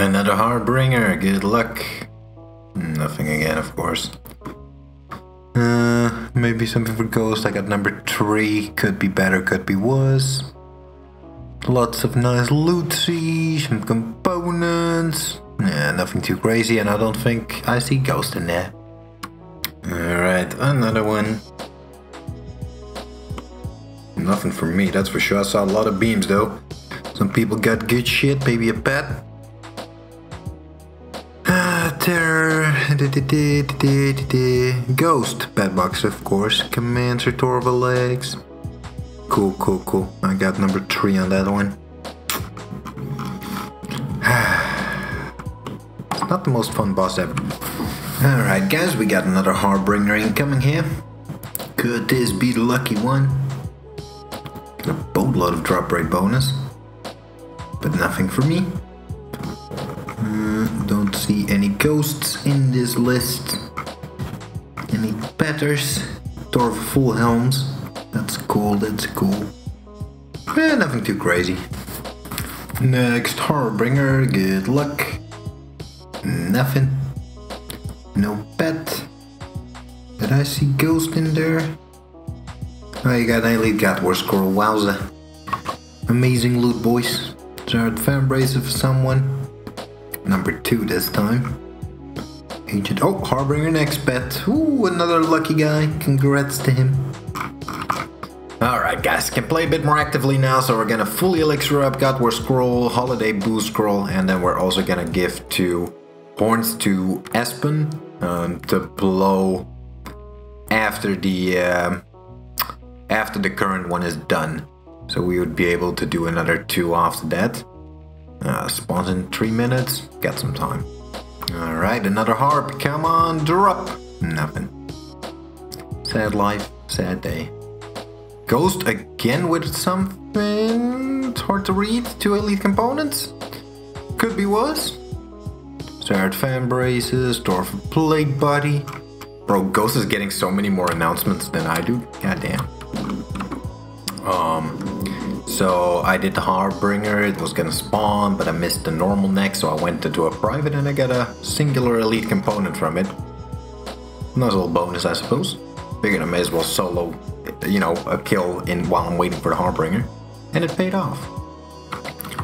Another Harbinger, good luck. Nothing again, of course. Maybe something for Ghost. I got number 3. Could be better, could be worse. Lots of nice lootsie, some components. Nah, nothing too crazy, and I don't think I see Ghost in there. Alright, another one. Nothing for me, that's for sure. I saw a lot of beams though. Some people got good shit, maybe a pet. Terror, Ghost, pet box of course. Commander Torvalegs. Cool, cool, cool. I got number 3 on that one. Not the most fun boss ever. Alright guys, we got another Harbinger incoming here. Could this be the lucky one? Got a boatload of drop rate bonus. But nothing for me. Don't see any Ghosts in this list. Any Patters. Torv full helms. That's cool, that's cool. Eh, nothing too crazy. Next Harbinger, good luck. Nothing. No pet. Did I see Ghost in there? Oh, you got an Elite Godwar Squirrel, wowza. Amazing loot, boys. Jared Fanbrace of someone. Number 2 this time. Agent. Oh, Harbinger next pet. Ooh, another lucky guy. Congrats to him. Alright guys, can play a bit more actively now, so we're gonna fully elixir up Godwar Scroll, Holiday Boost Scroll, and then we're also gonna give 2 horns to Espen to blow after the current one is done. So we would be able to do another 2 after that. Spawns in 3 minutes, got some time. Alright, another harp, come on, drop! Nothing. Sad life, sad day. Ghost again with something, it's hard to read, 2 elite components, could be worse. Starred fan braces, Dwarf plate body. Bro, Ghost is getting so many more announcements than I do, goddamn. So I did the Harbinger, it was gonna spawn, but I missed the normal neck, so I went to do a private and I got a singular elite component from it. Nice little bonus, I suppose. Figured I may as well solo, you know, a kill in while I'm waiting for the Harbinger, and it paid off.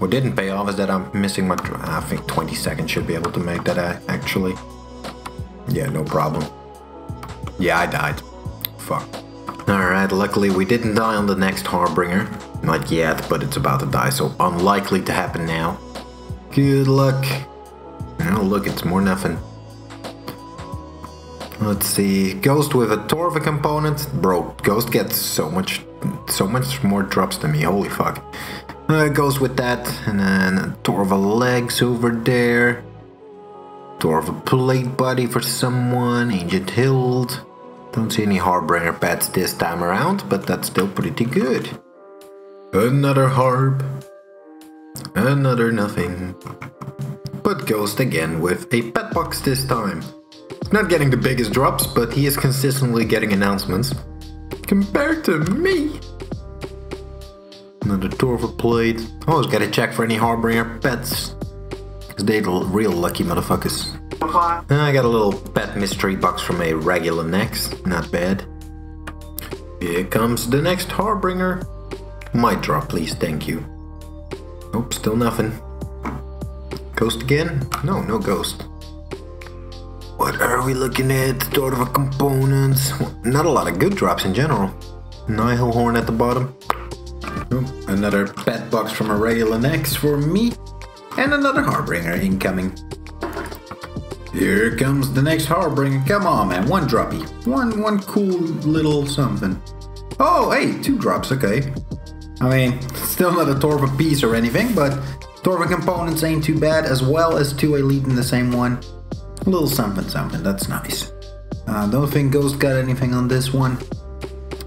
What didn't pay off is that I'm missing my, I think 20 seconds should be able to make that actually. Yeah, no problem. Yeah, I died. Fuck. Alright, luckily we didn't die on the next Harbinger. Not yet, but it's about to die, so unlikely to happen now. Good luck. Oh look, it's more nothing. Let's see, Ghost with a Torva component. Bro, Ghost gets so much more drops than me, holy fuck. Ghost with that, and then Torva legs over there. Torva plate body for someone, Ancient Hild. Don't see any Harbinger pets this time around, but that's still pretty good. Another harp. Another nothing. But Ghost again with a pet box this time. Not getting the biggest drops, but he is consistently getting announcements. Compared to me! Another Torva plate. Always gotta check for any Harbinger pets. Cause they the real lucky motherfuckers. I got a little pet mystery box from a regular next. Not bad. Here comes the next Harbinger. My drop please, thank you. Nope, still nothing. Ghost again? No, no Ghost. What are we looking at? Torva components. Well, not a lot of good drops in general. Nihil horn at the bottom. Oh, another pet box from a regular next for me. And another Harbinger incoming. Here comes the next Harbinger. Come on, man. One droppy. One cool little something. Oh, hey, 2 drops. Okay. I mean, still not a Torva piece or anything, but Torva components ain't too bad, as well as 2 elite in the same one. A little something something, that's nice. Don't think Ghost got anything on this one.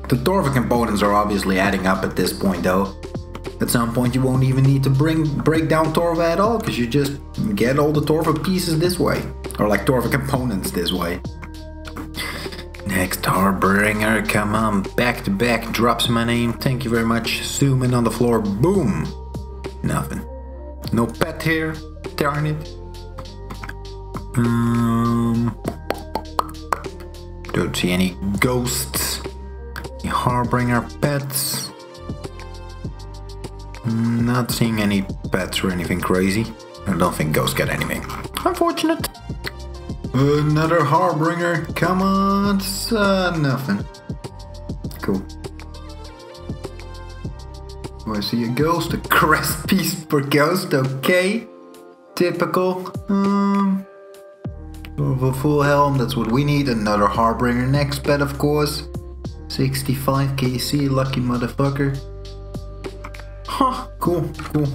The Torva components are obviously adding up at this point though. At some point you won't even need to break down Torva at all, because you just get all the Torva pieces this way. Or like Torva components this way. Next Harbinger, come on, back to back, drops my name, thank you very much. Zoom in on the floor, boom! Nothing. No pet here. darn it. Don't see any ghosts, any harbinger pets. Not seeing any pets or anything crazy. I don't think ghosts get anything. Unfortunate. Another harbinger, come on, it's nothing. Cool. Oh, I see a ghost, a crest piece per ghost, okay. Typical. A full helm, that's what we need. Another harbinger next pet, of course. 65 KC, lucky motherfucker. Huh, cool, cool.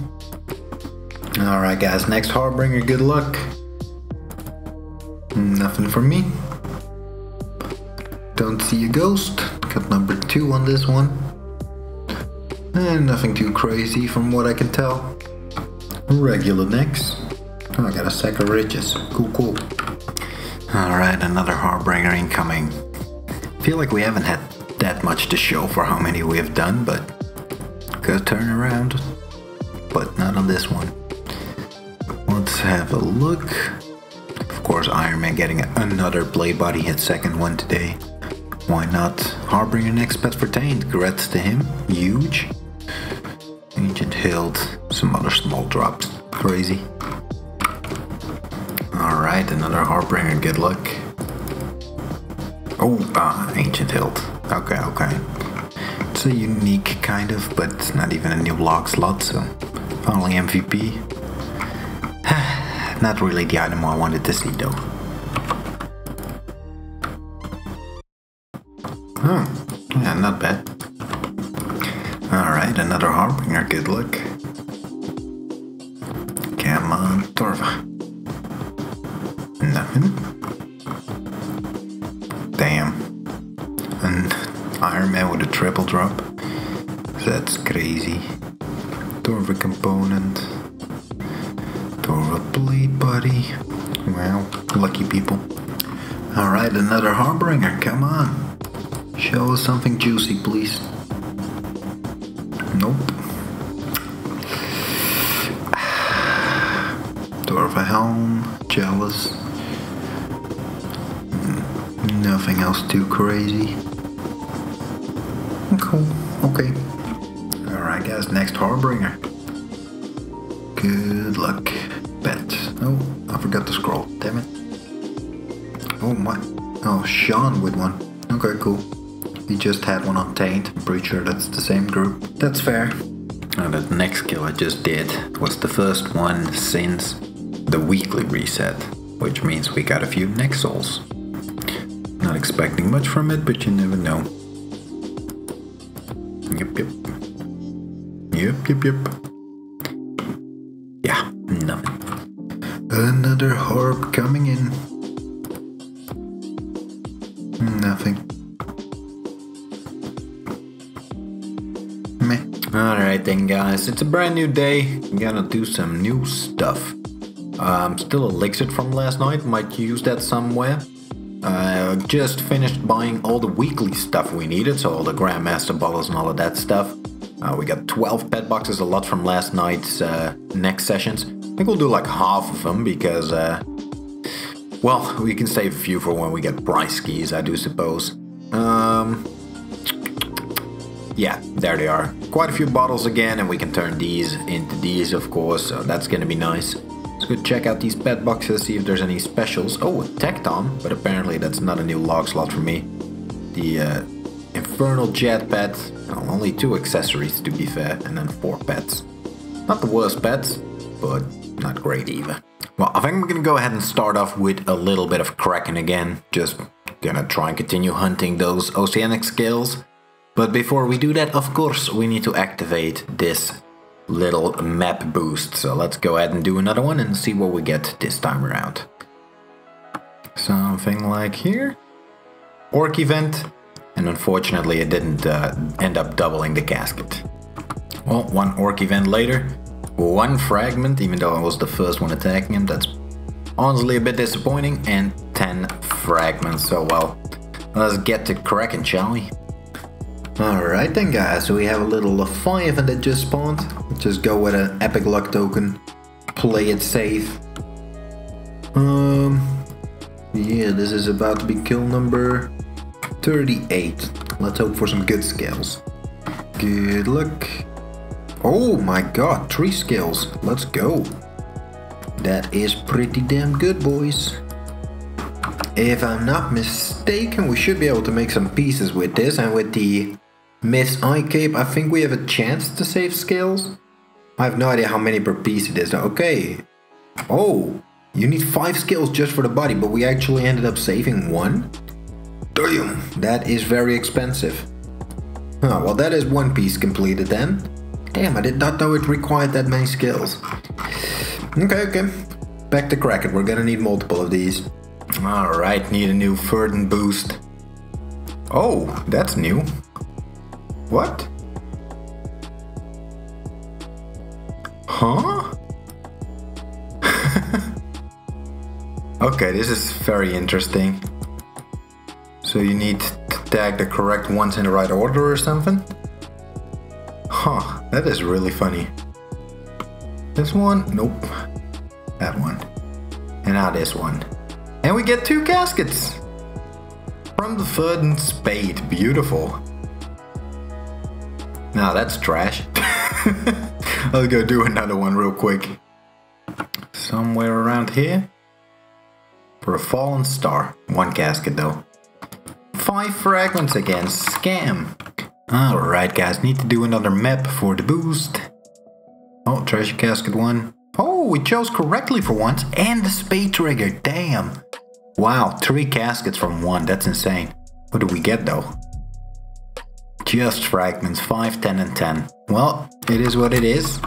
Alright guys, next harbinger, good luck. Nothing for me. Don't see a ghost. Got number 2 on this one. And nothing too crazy from what I can tell. Regular next. Oh, I got a sack of riches. Cool, cool. Alright, another harbinger incoming. Feel like we haven't had that much to show for how many we have done, but good turn around. But not on this one. Let's have a look. Of course, Iron Man getting another blade body hit, second one today. Why not? Harbinger next pet for Taint. Congrats to him. Huge. Ancient hilt. Some other small drops. Crazy. Alright, another harbinger, good luck. Oh, ancient hilt. Okay, okay. It's a unique kind of, but it's not even a new log slot, so only MVP. Not really the item I wanted to see though. Hmm, yeah, not bad. Alright, another harbinger, good luck. Come on, Torva. Nothing. Damn. And Iron Man with a triple drop. That's crazy. Torva component. Torva blade body. Well, lucky people. Alright, another harbinger. Come on. Show us something juicy, please. Nope. Torva helm. Jealous. Nothing else too crazy. Cool. Okay. Alright guys, next harbinger. Good luck. Bet. Oh, I forgot to scroll. Damn it. Oh my. Oh, Sean with one. Okay, cool. He just had one on Taint. I'm pretty sure that's the same group. That's fair. Now that next kill I just did was the first one since the weekly reset. Which means we got a few next souls. Not expecting much from it, but you never know. Yep, yep. Yep, yep, yep. Yeah, nothing. Another harp coming in. Nothing. Meh. Alright then guys, it's a brand new day. I'm gonna do some new stuff. Still elixir from last night, might use that somewhere. Just finished buying all the weekly stuff we needed, so all the Grandmaster bottles and all of that stuff. We got 12 pet boxes, a lot from last night's next sessions. I think we'll do like half of them because, well, we can save a few for when we get prize keys, I do suppose. Yeah, there they are. Quite a few bottles again, and we can turn these into these, of course, so that's gonna be nice. Let's go check out these pet boxes, see if there's any specials. Oh, a Tecton, but apparently that's not a new log slot for me. The Infernal Jet pet, well, only 2 accessories to be fair, and then 4 pets. Not the worst pets, but not great either. Well, I think I'm gonna go ahead and start off with a little bit of Kraken again. Just gonna try and continue hunting those Oceanic Scales. But before we do that, of course, we need to activate this little map boost, so let's go ahead and do another one and see what we get this time around. Something like here. Orc event, and unfortunately it didn't end up doubling the casket. Well, one orc event later, one fragment, even though I was the first one attacking him, that's honestly a bit disappointing, and 10 fragments, so well, let's get to cracking, shall we? Alright then guys, so we have a little Leviathan that just spawned. Let's just go with an epic luck token. play it safe. Yeah, this is about to be kill number 38. Let's hope for some good scales. Good luck. Oh my god, 3 scales. Let's go. That is pretty damn good, boys. If I'm not mistaken, we should be able to make some pieces with this, and with the Miss Eye Cape, I think we have a chance to save scales. I have no idea how many per piece it is. Okay. Oh, you need 5 scales just for the body, but we actually ended up saving 1. Damn, that is very expensive. Oh, well, that is 1 piece completed then. Damn, I did not know it required that many scales. Okay. Back to Kraken. We're gonna need multiple of these. Alright, need a new Verdant boost. Oh, that's new. What? Huh? Okay, this is very interesting. So you need to tag the correct ones in the right order or something? Huh, that is really funny. This one? Nope. That one. And now this one. And we get 2 caskets! From the Verdant Spade, beautiful. Now that's trash. I'll go do another one real quick. Somewhere around here. For a Fallen Star. 1 casket though. 5 fragments again, scam! Alright guys, need to do another map for the boost. Oh, treasure casket 1. Oh, we chose correctly for once, and the spade trigger, damn! Wow, 3 caskets from 1, that's insane. What do we get though? Just fragments, 5, 10 and 10. Well, it is what it is.